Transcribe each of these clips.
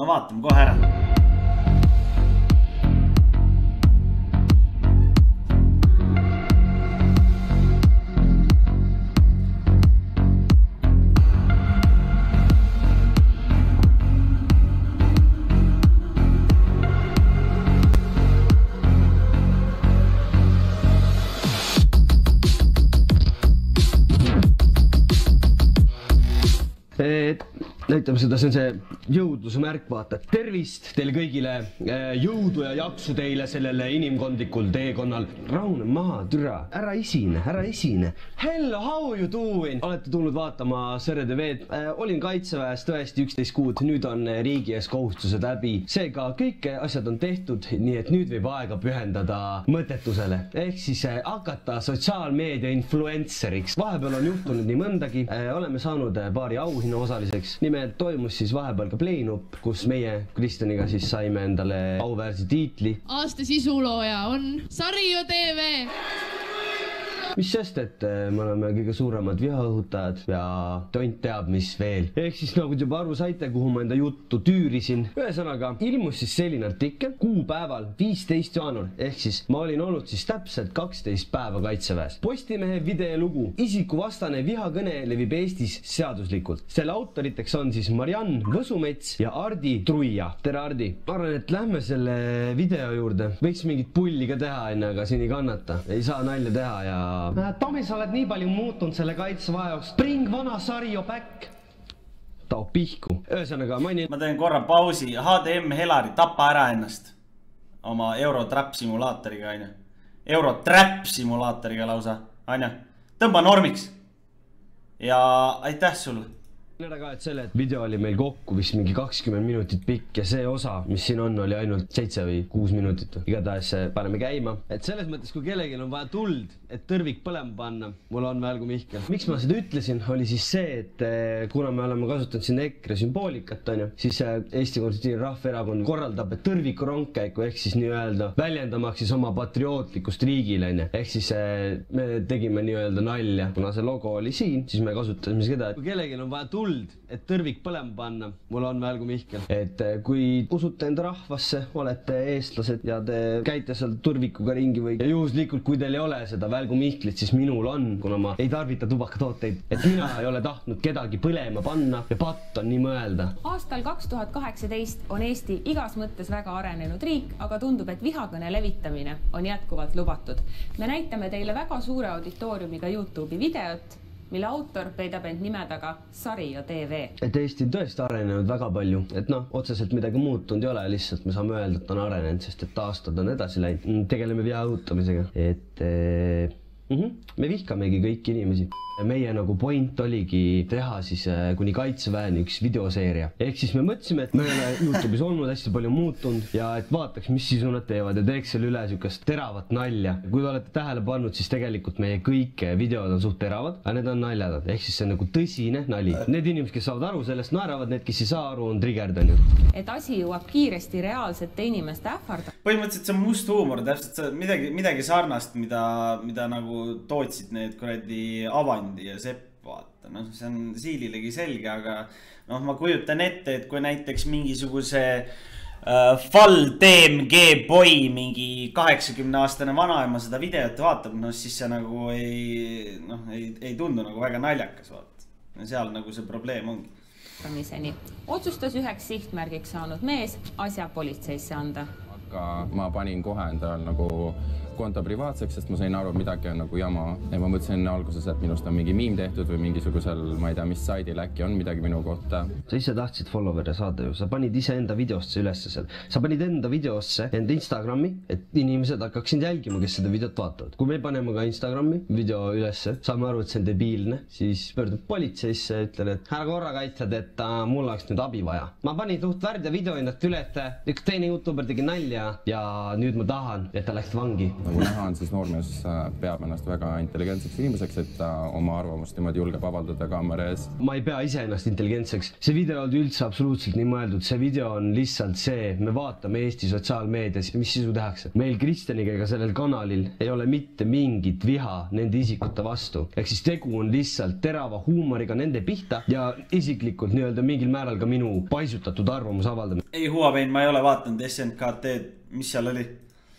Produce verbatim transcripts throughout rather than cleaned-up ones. no vaatame kohe ära. Näitame seda, see on see jõudluse märk, vaata. Tervist teile kõigile, jõudu ja jaksu teile sellele inimkondlikul teekonnal. Raune maha, türa, ära esine, ära esine. Hello, how you doing? Olete tulnud vaatama Sarjo T V-d. Olin kaitseväes tõesti üksteist kuud, nüüd on riigi ees kohustused läbi. Seega kõik asjad on tehtud, nii et nüüd võib aega pühendada mõtetusele. Ehk siis hakata sotsiaalmeedia influenceriks. Vahepeal on juhtunud nii mõndagi. Oleme saanud paari auhinna osaliseks. Nimelt toimus siis vahepeal ka Playnup, kus meie Kristeniga siis saime endale auväärse tiitli. Aasta sisulooja on Sarjo T V. Mis sest, et me oleme kõige suuremad vihaõhutajad ja tont teab, mis veel. Ehk siis nagu juba aru saite, kuhu ma enda juttu tüürisin. Ühesõnaga, ilmus siis selline artikkel kuupäeval viisteist jaanuar. Ehk siis ma olin olnud siis täpselt kaksteist päeva kaitseväes. Postimehe videolugu "Isikuvastane vihakõne levib Eestis seaduslikult". Selle autoriteks on siis Marian Võsumets ja Ardi Truija. Tere, Ardi! Arvan, et lähme selle video juurde. Võiks mingit pulli ka teha enne, aga siin ei kannata. Ei saa nalja teha ja... Tomi, sa oled nii palju muutunud selle kaitseväe jaoks. Bring vana Sarjo back. Taob pihku. Ühesõnaga, mainin... Ma teen korra pausi. H D M Helari, tapa ära ennast. Oma Eurotrap simulaatoriga, aine. Eurotrap simulaatoriga lausa, aine. Tõmba normiks. Ja aitäh sulle. Nära ka, et selle video oli meil kokku vist mingi kakskümmend minutit pikk ja see osa, mis siin on, oli ainult seitse või kuus minutit. Igatahes paneme käima. Et selles mõttes, kui kellegil on vaja tuld, et tõrvik põlema panna, mul on välgu mihkel. Miks ma seda ütlesin, oli siis see, et kuna me oleme kasutanud siin EKRE sümboolikat, siis Eesti Konservatiivne Rahvaerakond korraldab tõrviku rongkäiku, ehk siis nii-öelda väljendamaks siis oma patriootlikust riigile. Ehk siis me tegime nii-öelda nalja. Kuna see logo oli siin, siis me kasutasime seda, et kui kellegil on vaja tuld, et tõrvik põlema panna, mul on välgu mihkel. Et kui usute enda rahvasse, olete eestlased ja te käite seal tõrvikuga ringi või ja juhuslikult, kui teil ei ole seda välgu mihklit, siis minul on, kuna ma ei tarvita tubakatooteid, et mina ei ole tahtnud kedagi põlema panna ja patt on nii mõelda. Aastal kaks tuhat kaheksateist on Eesti igas mõttes väga arenenud riik, aga tundub, et vihakõne levitamine on jätkuvalt lubatud. Me näitame teile väga suure auditooriumiga YouTube'i videot, mille autor peidab end nime taga Sarjo T V. Et Eesti on tõesti arenenud väga palju. Et noh, otseselt midagi muutunud ei ole, lihtsalt me saame öelda, et on arenenud, sest et aastad on edasi läinud. Tegeleme viha õhutamisega. Et me vihkamegi kõiki inimesi. Meie nagu point oligi teha siis kuni kaitseväen üks videoseeria. Ehk siis me mõtlesime, et me ole YouTube'is olnud hästi palju muutunud ja et vaataks, mis siis nad teevad ja teeks selle üle siukest teravat nalja. Kui te olete tähele pannud, siis tegelikult meie kõik videod on suht teravad, aga need on naljadad. Ehk siis see on nagu tõsine nali. Need inimesed, kes saavad aru sellest, naeravad, need, kes ei saa aru, on trigerdanud. Et asi jõuab kiiresti reaalsete inimeste ähvarda. Põhimõtteliselt see on must huumor, täpselt midagi sarnast, mida nagu tootsid need kuradi avanud ja Sepp, vaata, noh, see on siililegi selge, aga noh, ma kujutan ette, et kui näiteks mingisuguse Fall T M G Boy mingi kaheksakümneaastane vanaema seda videot vaatab, noh, siis see nagu ei, noh, ei tundu nagu väga naljakas, vaata. Seal nagu see probleem ongi. Otsustas üheks sihtmärgiks saanud mees asja politseisse anda. Aga ma panin kohe endal nagu konta privaatseks, sest ma sain aru, et midagi on nagu jama. Ja ma mõtlesin alguses, et minust on mingi miim tehtud või mingisugusel, ma ei tea, mis saidil äkki on midagi minu kohta. Sa ise tahtsid follower'e saada ju. Sa panid ise enda videosse ülesse seal. Sa panid enda videosse enda Instagrami, et inimesed hakkaksid jälgima, kes seda videot vaatavad. Kui me paneme ka Instagrami video ülesse, saame aru, et see on debiilne, siis pöördub politseisse ja ütlen, et ära korra kaitsed, et mul oleks nüüd abi vaja. Ma panin suht värdja videoindat üle, et üks teine YouTuber tegi nalja ja nüüd ma tahan, et ta läks vangi. nagu näha on, siis noormees peab ennast väga intelligentseks inimeseks, et ta oma arvamust niimoodi julgeb avaldada kaamera ees. Ma ei pea ise ennast intelligentseks. See video on üldse absoluutselt nii mõeldud. See video on lihtsalt see, me vaatame Eesti sotsiaalmeedias, mis sisu tehakse. Meil Kristeniga ega sellel kanalil ei ole mitte mingit viha nende isikute vastu. Ehk siis tegu on lihtsalt terava huumoriga nende pihta ja isiklikult nii-öelda mingil määral ka minu paisutatud arvamus avaldamine. Ei Huawei, ma ei ole vaatanud S N K T-d, mis seal oli?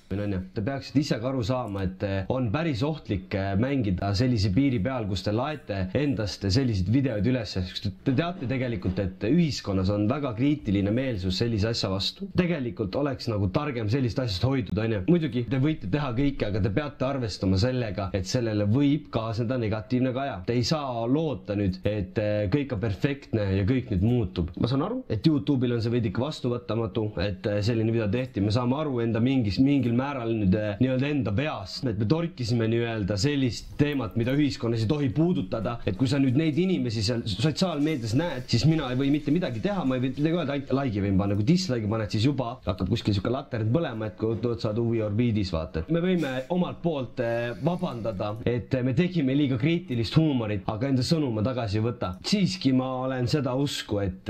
Te peaksite ise ka aru saama, et on päris ohtlik mängida sellise piiri peal, kus te laete endast sellised videod üles. Te teate tegelikult, et ühiskonnas on väga kriitiline meelsus sellise asja vastu. Tegelikult oleks nagu targem sellist asjast hoiduda. Muidugi te võite teha kõike, aga te peate arvestama sellega, et sellele võib kaasneda negatiivne kaja. Te ei saa loota nüüd, et kõik on perfektne ja kõik nüüd muutub. Ma saan aru, et YouTube'il on see veidike vastuvõttamatu, et selline video tehti. Me saame aru enda mingis mingil määral nüüd nii-öelda enda peas, et me torkisime nii-öelda sellist teemat, mida ühiskonnas ei tohi puudutada, et kui sa nüüd neid inimesi seal sotsiaalmeedias näed, siis mina ei või mitte midagi teha, ma ei või midagi öelda, ainult laigi võin panna, kui dislike'i paned, siis juba hakkab kuskil siuke laterid põlema, et kui sa oled uvi orbiidis, vaata. Me võime omalt poolt vabandada, et me tegime liiga kriitilist huumorit, aga enda sõnuma tagasi võtta. Siiski ma olen seda usku, et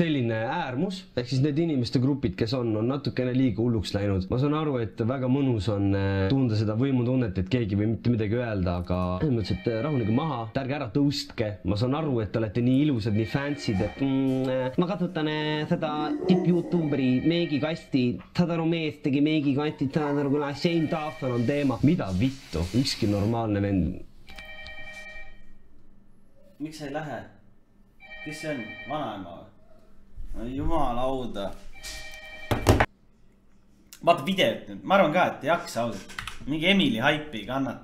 selline äärmus, ehk siis need inimeste grupid, kes on, on natukene liiga hulluks läinud. Ma saan aru, et väga mõnus on tunda seda võimutunnet, et keegi või mitte midagi öelda, aga mõtles, et rahuniga maha, ärge ära tõustke. Ma saan aru, et te olete nii ilusad, nii fansid, et ma kasutan seda tipp-youtuberi meegikasti, Tadaru mees tegi meegikasti, Tadaru kuna Shane Dawson on teema. Mida vittu? Ükski normaalne vend. Miks ei lähe? Kes see on? Vanaema? Jumala auda. Vaata videot nüüd, ma arvan ka, et ei jaksa ausalt. Mingi Emili haipi kannata.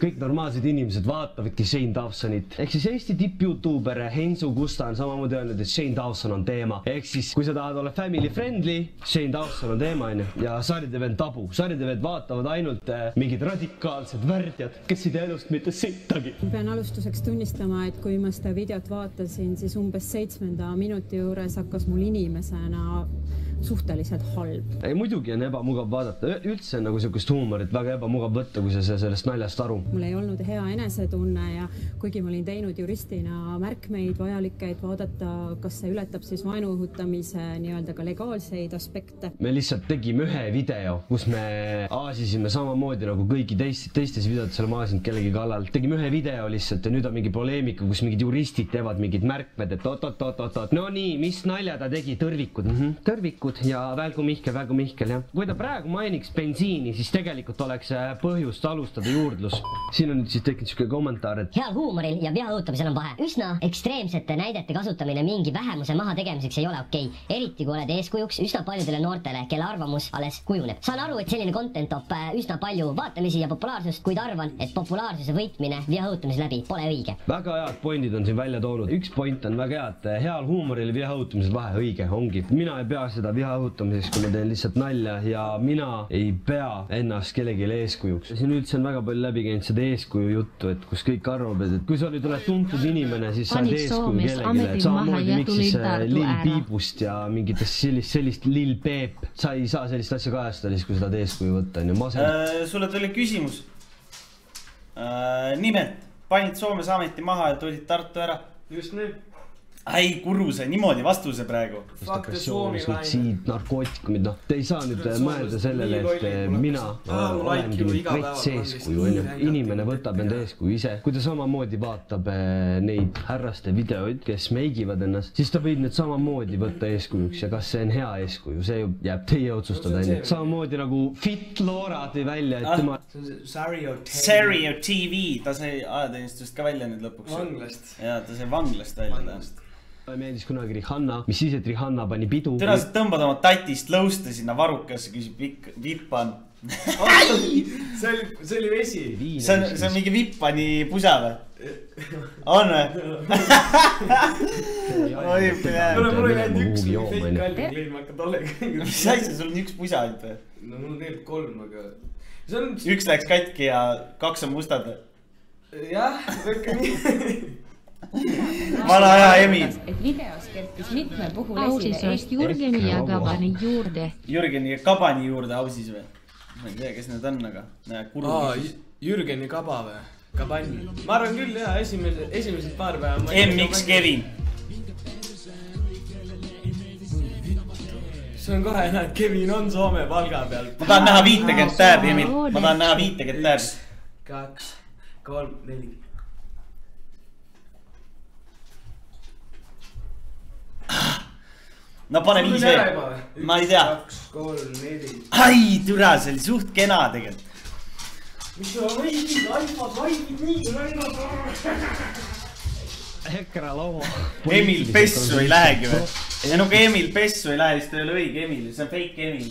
Kõik normaalsed inimesed vaatavadki Shane Dawsonit. Ehk siis Eesti tipp-youtuber Hensu Gusta on samamoodi öelnud, et Shane Dawson on teema. Ehk siis, kui sa tahad olla family friendly, Shane Dawson on teema, on ju. Ja sarjadevend tabu. Sarjadevend vaatavad ainult mingid radikaalsed värdjad, kes ei tee elust mitte sittagi. Ma pean alustuseks tunnistama, et kui ma seda videot vaatasin, siis umbes seitsmenda minuti juures hakkas mul inimesena suhteliselt halb. Ei, muidugi on ebamugav vaadata. Üldse on nagu sellist huumorit väga ebamugav võtta, kui sa sellest naljast aru. Mul ei olnud hea enesetunne ja kuigi ma olin teinud juristina märkmeid vajalikeid vaadata, kas see ületab siis vaenu õhutamise nii-öelda ka legaalseid aspekte. Me lihtsalt tegime ühe video, kus me aasisime samamoodi nagu kõigi teistes videotes olema aasinud kellegi kallal. Tegime ühe video lihtsalt ja nüüd on mingi poleemika, kus mingid juristid teevad mingid märkmed, et oot, oot, oot, oot, oot. No nii, mis nalja ta tegi? Tõrvikud. Tõrvikud. Ja välgu mihkel, välgu mihkel, jah. Kui ta praegu mainiks bensiini, siis tegelikult oleks põhjust alustada juurdlus. Siin on nüüd siis tekinud siuke kommentaar, et heal huumoril ja viha õhutamisel on vahe. Üsna ekstreemsete näidete kasutamine mingi vähemuse maha tegemiseks ei ole okei. Eriti kui oled eeskujuks üsna paljudele noortele, kelle arvamus alles kujuneb. Saan aru, et selline content toob üsna palju vaatamisi ja populaarsust, kuid arvan, et populaarsuse võitmine viha õhutamise läbi pole õige. Väga head pointid on siin välja toonud. Üks point on väga head. Heal huumoril ja viha õhutamisel vahe õige ongi. Mina ei pea seda viha õhutamiseks, kui ma teen lihtsalt nalja ja mina ei pea ennast kellegile eeskujuks. Siin üldse on väga palju läbi käinud seda eeskuju juttu, et kus kõik arvavad, et kui sa nüüd oled tuntud inimene, siis sa oled eeskuju kellegile. Samamoodi, miks siis Lil Peepust ja mingitest sellist Lil Peep. Sa ei saa sellist asja kajastada, siis kui sa oled eeskuju võtta. Sulle tuli küsimus. Nimelt, panid Soomes ameti maha ja tulid Tartu ära. Just nüüd. Ai, kuruse, niimoodi vastuse praegu. Narkootikumid, noh, te ei saa nüüd mõelda sellele, et mina olen vets eeskuju. Inimene võtab enda eeskuju ise. Kui ta samamoodi vaatab neid härraste videoid, kes meigivad ennast, siis ta võib nüüd samamoodi võtta eeskujuks ja kas see on hea eeskuju, see jääb teie otsustada. Samamoodi nagu Fit Laura tõi välja, et tema Sarjo T V, ta sai ajateenistusest ka välja nüüd lõpuks. Vanglast. Jaa, ta sai vanglast välja tähendast. Meeldis kunagi Rihanna, mis siis, et Rihanna pani pidu. Tõenäoliselt tõmbad oma tatist lõuste sinna varukasse, küsib vippan. See oli vesi. See on mingi vippani pusa või? On või? Oi, peab. Mul ei läinud üks fake kalbi kleim, hakka tollega. Mis asja, sul on üks pusa ainult või? No mul on tegelikult kolm, aga üks läks katki ja kaks on mustad või? Jah, võtke nii. Vana hea Emil. Et videos kertis mitme puhul esile. Ausis on Jürgeni ja Kabani juurde. Jürgeni ja Kabani juurde ausis või? ma ei tea, kes need on, aga näe, kuru. Aa, Jürgeni Kaba või? Kabanni. Ma arvan küll, jah, esimesed, esimesed paar päeva. M X Kevin. See on kohe näha, et Kevin on Soome palga peal. Ma tahan näha viitekett tääb, Emil. Ma tahan näha viitekett tääb. Üks, kaks, kolm, neli. No pane viis veel. Ma ei tea. Üks, kaks, kolm, neli. Ai, türa, see oli suht kena tegelikult. Mis sa võidid, aipad, vaidid nii, võidad. Ekra laua. Emil Pessu ei lähegi või? Ja no kui Emil Pessu ei lähe, siis ta ei ole õige Emil, see on fake Emil.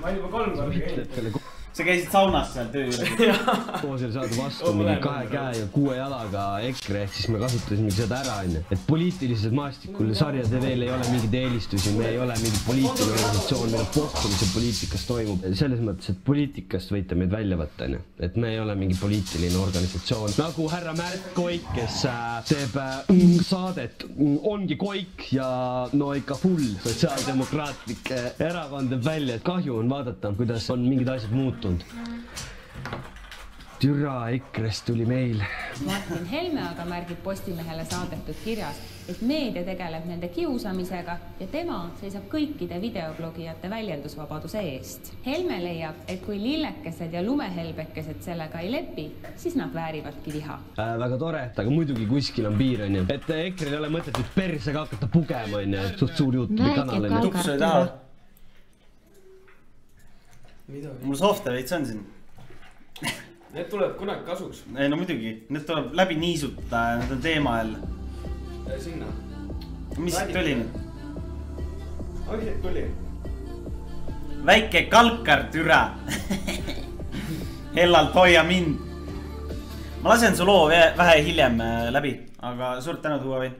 Ma olin juba kolm korda. Sa käisid saunas seal töö üle. Koosel saad vastu mingi kahe käe ja kuue jalaga EKRE, ehk siis me kasutasime seda ära, et poliitilised maastikul sarjade veel ei ole mingid eelistusi, me ei ole mingi poliitiline organisatsioon, meil kohtumise poliitikas toimub. Selles mõttes, et poliitikast võite meid välja võtta, et me ei ole mingi poliitiline organisatsioon. Nagu härra Märt Koik, kes teeb saadet, ongi Koik ja no ikka full sotsiaaldemokraatlik erakond teeb välja, et kahju on vaadata, kuidas on mingid asjad muutunud. Türa EKRE-st tuli meil. Martin Helme aga märgib Postimehele saadetud kirjas, et meedia tegeleb nende kiusamisega ja tema seisab kõikide videoblogijate väljendusvabaduse eest. Helme leiab, et kui lillekesed ja lumehelbekesed sellega ei lepi, siis nad väärivadki viha. Äh, väga tore, aga muidugi kuskil on piir, onju. Et EKRE-l ei ole mõtet, et persega hakata pugema, onju. Suht suur juutumi kanal, onju. Tuks ei taha. Mul softwareid on siin. Need tuleb kunagi kasuks. Ei, no muidugi. Need tuleb läbi niisuta ja need on teema jälle. Sinna. Mis siit tuli nüüd? Mis siit tuli? Väike kalkartüra. Hellalt hoia mind. Ma lasen su loo vähe hiljem läbi, aga suurt tänud, Huawei.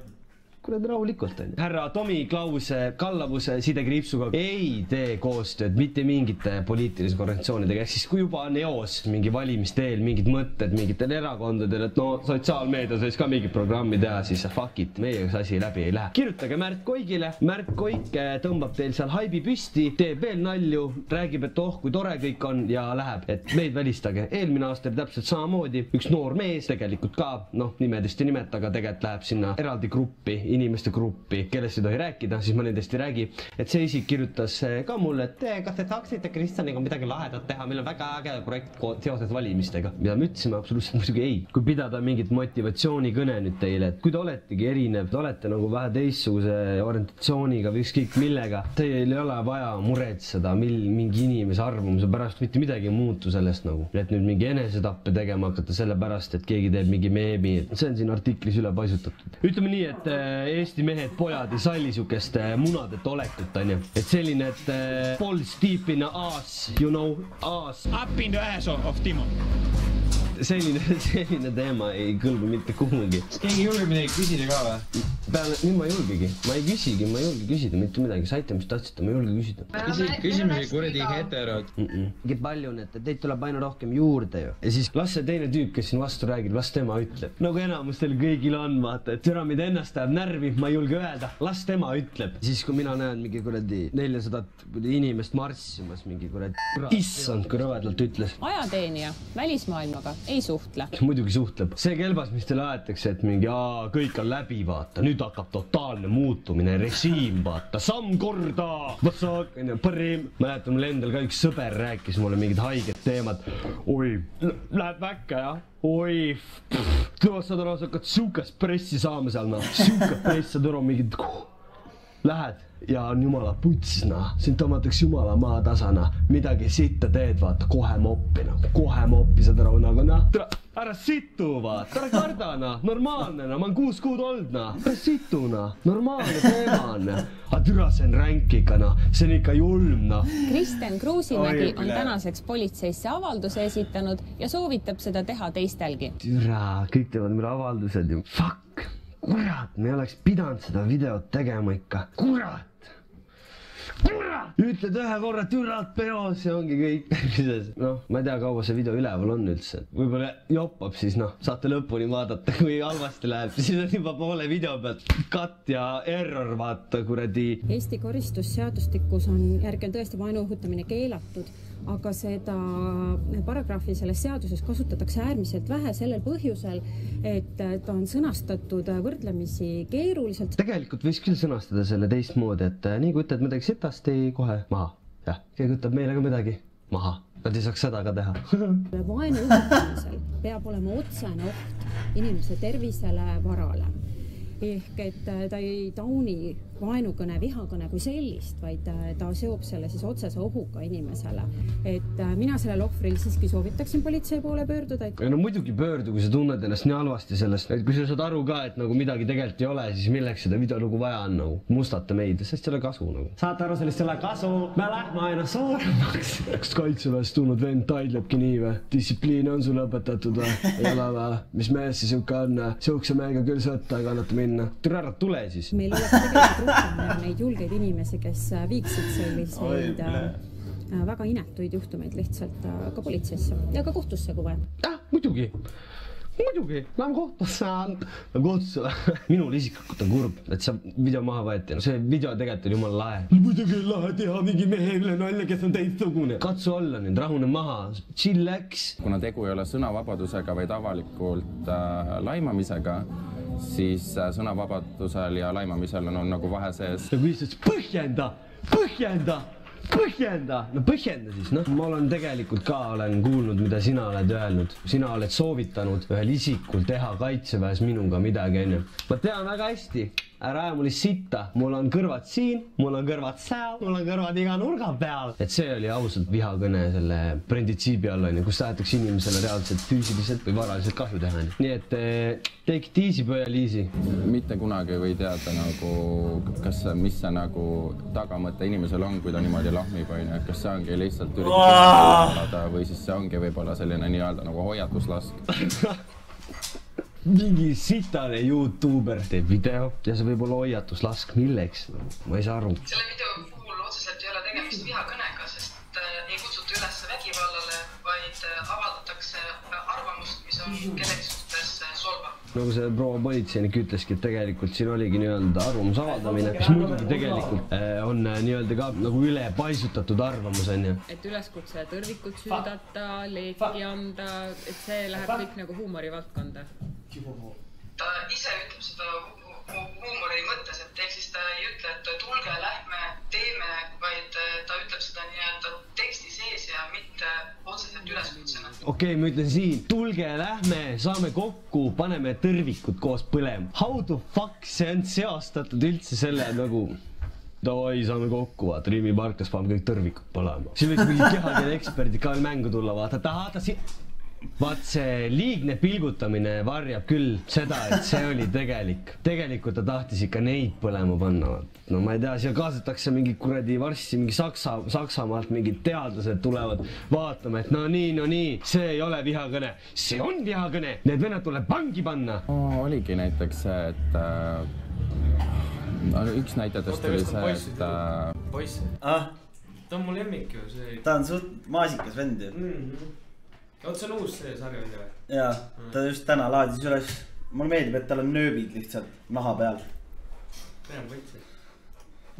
Kurad rahulikult on. Härra Tomi Klause kallavuse sidekriipsuga ei tee koostööd mitte mingite poliitilise korrektsioonidega. Ehk siis kui juba on eos mingi valimisteel mingid mõtted mingitel erakondadel, et no sotsiaalmeedias võis ka mingi programmi teha, siis fuck it, meie üks asi läbi ei lähe. Kirjutage Märt Koigile. Märt Koik tõmbab teil seal haibi püsti, teeb veel nalju, räägib, et oh, kui tore kõik on ja läheb. Et meid välistage. Eelmine aasta täpselt samamoodi. Üks noor mees tegelikult ka, noh, nimedest ei nimeta, aga tegelikult läheb sinna eraldi gruppi, inimeste gruppi, kellest ei tohi rääkida, siis ma nendest ei räägi, et see isik kirjutas ka mulle, et kas te saaksite Kristjaniga midagi lahedat teha, meil on väga äge projekt seoses valimistega. Ja me ütlesime absoluutselt muidugi ei. Kui pidada mingit motivatsioonikõne nüüd teile, et kui te oletegi erinev, te olete nagu vähe teissuguse orientatsiooniga või ükskõik millega, teil ei ole vaja muretseda mingi inimese arvamuse pärast, mitte midagi ei muutu sellest nagu. Et nüüd mingi enesetappe tegema hakata selle pärast, et keegi teeb mingi meemi, see on siin artiklis üle paisutatud. Ütleme nii, et Eesti mehed, pojad ei salli siukest munadet olekut, onju. Et selline, et balls deep in the ass, you know, ass. Up in the ass of Timo. Selline teema ei kõlgu mitte kuhugi. Keegi ei julge midagi küsida ka või? Peale, nüüd ma ei julgegi. Ma ei küsigi, ma ei julge küsida mitte midagi. Saite, mis tahtsite, ma ei julge küsida. Küsimusi kuradi heterod. Kõige palju on, et teid tuleb aina rohkem juurde ju. Ja siis las see teine tüüp, kes siin vastu räägib, las tema ütleb. Nagu enamustel kõigil on, vaata, et türa mida ennast ajab närvi, ma ei julge öelda. Las tema ütleb. Siis kui mina näen mingi kuradi nelisada inimest marssimas mingi kuradi issand, kui rõvedalt ütles. Ajateenija, välismaailmaga ei suhtle. Muidugi suhtleb. See kelbas, mis teile aetakse, et mingi aaa, kõik on läbi vaata. Nüüd hakkab totaalne muutumine, režiim vaata. Samm korda! Võtsak, parim. Mäletan, mul endal ka üks sõber rääkis mulle mingid haiged teemad. Oi, läheb väkke, jah? Oi, tõvast saad aru, sa hakkad suukas pressi saama seal, noh. Suukas press, saad aru, mingid lähed ja on jumala putsna. Sind tõmmataks jumala maatasana. Midagi sitta teed, vaata, kohe moppi, noh. Kohe moppi, saad aru, nagu, noh. Ära situ, vaat. Ära kardana. Normaalne, no. Ma on kuus kuud oldna. Ära situna. Normaalne teemane. Aga türa, see on ränk ikka, no. See on ikka julmna. Kristen Kruusimägi on tänaseks politseisse avalduse esitanud ja soovitab seda teha teistelgi. Türa, kõik teevad meil avaldused ju. Fuck. Kurat, me oleks pidanud seda videot tegema ikka. Kurat! Kurat! ütled ühe korra türalt peos ja ongi kõik. Noh, ma ei tea, kaua see video üleval on üldse. Võibolla joppab, siis noh, saate lõpuni vaadata, kui halvasti läheb. Siis on juba poole video pealt cut ja error, vaata kuradi. Eesti karistusseadustikus on järgi on tõesti vaenu õhutamine keelatud, aga seda paragraafi selles seaduses kasutatakse äärmiselt vähe sellel põhjusel, et ta on sõnastatud võrdlemisi keeruliselt. Tegelikult võiks küll sõnastada selle teistmoodi, et nii kui ütled midagi sitast, ei kohe maha. Jah, keegi ütleb meile ka midagi maha. Nad ei saaks seda ka teha. Vaenu õhutamisel peab olema otsene oht inimese tervisele, varale. Ehk et ta ei tauni vaenukõne, vihakõne kui sellist, vaid ta seob selle siis otsese ohuga inimesele. Et mina sellel ohvril siiski soovitaksin politsei poole pöörduda. Et... No muidugi pöördu, kui sa tunned ennast nii halvasti sellest. Et kui sa saad aru ka, et nagu midagi tegelikult ei ole, siis milleks seda videolugu vaja on nagu mustata meid, sest selle kasu nagu. Saate aru sellest selle kasu, me lähme aina suuremaks. Kas kaitseväest tulnud vend taidlebki nii või? Distsipliin on sul õpetatud või? Ei ole või? Mis mees siis juhka on? Siukse meiga küll sõtta kannata minna. Tule ära, tule siis. Meil neid julgeid inimesi, kes viiksid selliseid väga inetuid juhtumeid lihtsalt ka politseisse ja ka kohtusse kui vaja. Jah, muidugi. Muidugi, lähen kohtusse. Minul isiklikult on kurb, et see video maha võeti. See video tegelikult on jumala lahe. Muidugi lahe teha mingi mehele nalja, kes on teistsugune. Katsu olla nüüd, rahune maha, chilleks. Kuna tegu ei ole sõnavabadusega, vaid avalikult äh, laimamisega, siis äh, sõnavabadusel ja laimamisel on, on nagu vahe sees. Ja kui siis põhjenda, põhjenda! Põhjenda! No põhjenda siis, noh. Ma olen tegelikult ka olen kuulnud, mida sina oled öelnud. Sina oled soovitanud ühel isikul teha kaitseväes minuga midagi enne. Ma tean väga hästi. Ära aja mulle sitta. Mul on kõrvad siin, mul on kõrvad seal, mul on kõrvad iga nurga peal. Et see oli ausalt vihakõne selle printsiibi all, kus tahetakse inimesele reaalselt füüsiliselt või varaliselt kahju teha. Nii et take it easy, pojaliisi. Mitte kunagi või teada nagu, kas mis see nagu tagamõte inimesel on, kui ta niimoodi lahmib, onju, kas see ongi lihtsalt üritada või siis see ongi võibolla selline nii-öelda nagu hoiatuslask. Mingi sitane youtuber teeb video ja see võibolla hoiatuslask milleks? Ma ei saa aru. Selle video puhul otseselt ei ole tegemist vihakõnega, sest ei kutsuta üles vägivallale, vaid avaldatakse arvamust, mis on kellegi suhtes solva. Nagu see proua politseinik ütleski, et tegelikult siin oligi nii-öelda arvamus avaldamine, mis muidugi tegelikult on nii-öelda ka nagu üle paisutatud arvamus on. Et üleskutse tõrvikud süüdata, leeki anda, et see läheb kõik nagu huumori valdkonda. Ta ise ütleb seda huumori mõttes, et ehk siis ta ei ütle, et tulge, lähme, teeme, vaid ta ütleb seda nii-öelda teksti sees ja mitte otseselt üleskutsena. Okei, ma ütlen siin, tulge, lähme, saame kokku, paneme tõrvikud koos põlema. How the fuck see on seostatud üldse selle nagu, davai, saame kokku, vaata, Riimi parkas paneme kõik tõrvikud põlema. Siin võiks mingi kehakeele eksperdid ka mängu tulla, vaata, taha, ta siin... Vaat see liigne pilgutamine varjab küll seda, et see oli tegelik. Tegelikult ta tahtis ikka neid põlema panna. No ma ei tea, siia kaasatakse mingi kuradi varsti, mingi Saksamaalt mingid teadlased tulevad vaatama, et no nii, no nii, see ei ole vihakõne. See on vihakõne! Need venad tuleb pangi panna! Oligi näiteks see, et üks näitajatest oli see, et... Poiss? Ta on mul lemmik ju, see... Ta on suht maasikas vend ju. Oot, see on uus see sarja või? Jaa, ta just täna laadis üles. Mulle meeldib, et tal on nööbid lihtsalt naha peal. Teem võitsi.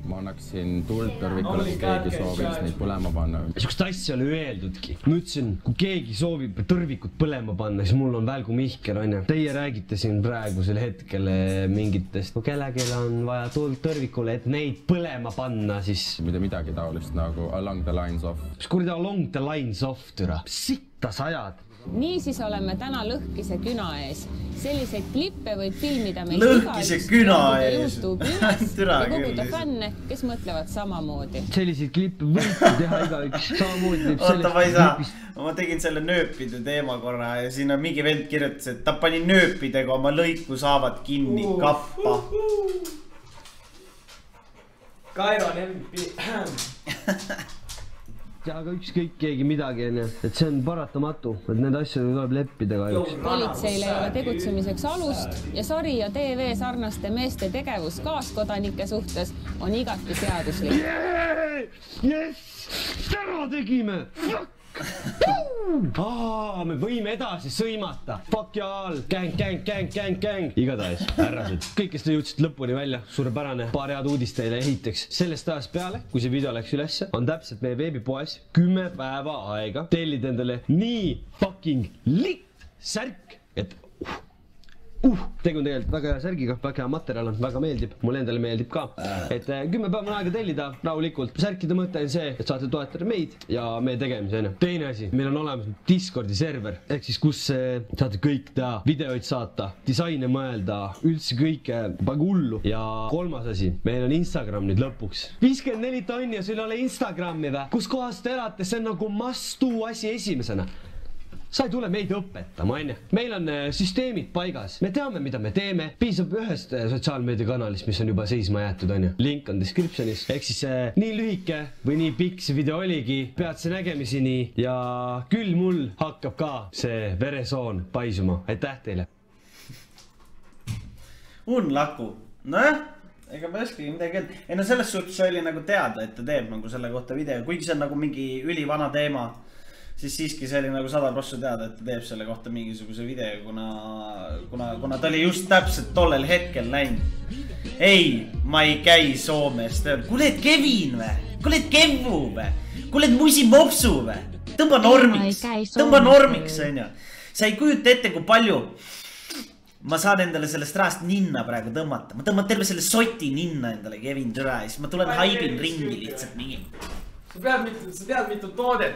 Ma annaksin tuld tõrvikule, kui keegi soovis neid põlema panna. Sugust asja oli öeldudki. Ma ütlesin, kui keegi soovib tõrvikud põlema panna, siis mul on välgu mihkel, onju. Teie räägite siin praegusel hetkel mingitest, kui kellegil on vaja tuld tõrvikule, et neid põlema panna, siis... Mida midagi taolist nagu along the lines off. Mis kurida along the lines off, türa? Sitta sajad! Niisiis oleme täna lõhkise küna ees. Selliseid klippe võib filmida meid lõhkise küna ees ja koguda fänne, kes mõtlevad samamoodi. Selliseid klippe võib teha igaüks samamoodi. Oota, ma ei saa. Ma tegin selle nööpide teema korra ja siin on mingi vend kirjutas, et ta pani nööpidega oma lõiku saavad kinni kappa. Kairo on M P. ja aga ükskõik keegi midagi, et see on paratamatu, et need asjad tuleb leppida kahjuks. Politseil ei ole tegutsemiseks alust ja sari ja T V sarnaste meeste tegevus kaaskodanike suhtes on igati seaduslik. Yes! Täna tegime! Aa, me võime edasi sõimata. Fuck y'all, gang, gang, gang, gang, gang. Igatahes, härrased. Kõik, kes te jõudsid lõpuni välja, suurepärane. Paar head uudist teile ehiteks. Sellest ajast peale, kui see video läks ülesse, on täpselt meie veebipoes kümme päeva aega tellid endale nii fucking lit särk, et uh, uh, tegu on tegelikult väga hea särgiga, väga hea materjal on, väga meeldib. Mulle endale meeldib ka. Et kümme päeva on aega tellida rahulikult. Särkide mõte on see, et saate toetada meid ja meie tegemise. Teine asi, meil on olemas Discordi server, ehk siis kus saate kõik teha, videoid saata, disaine mõelda, üldse kõike hullu. Ja kolmas asi, meil on Instagram nüüd lõpuks. viiskümmend neli tonni ja sul ei ole Instagrami vä? Kus kohast elate, see on nagu must do asi esimesena. Sa ei tule meid õpetama, onju. Meil on süsteemid paigas. Me teame, mida me teeme. Piisab ühest sotsiaalmeediakanalist, mis on juba seisma jäetud, onju. Link on descriptionis. Ehk siis nii lühike või nii pikk see video oligi. Peatse nägemiseni ja küll mul hakkab ka see veresoon paisuma. Aitäh teile! Un laku. Noh? Ega ma ükski midagi öelda. Ei, no selles suhtes oli nagu teada, et ta teeb nagu selle kohta video. Kuigi see on nagu mingi ülivana teema. Siis siiski see oli nagu sada prossa teada, et ta teeb selle kohta mingisuguse video, kuna, kuna, kuna ta oli just täpselt tollel hetkel läinud. Ei, ma ei käi Soomes tööl. Kuule, et Kevin vä? Kuule, et Kevvu vä? Kuule, et Musi Mopsu vä? Tõmba normiks. Tõmba normiks, onju. Sa ei kujuta ette, kui palju ma saan endale sellest rahast ninna praegu tõmmata. Ma tõmman terve selle soti ninna endale Kevin Türa ja siis ma tulen haibin ringi lihtsalt mingi. Sa pead mitu toodet.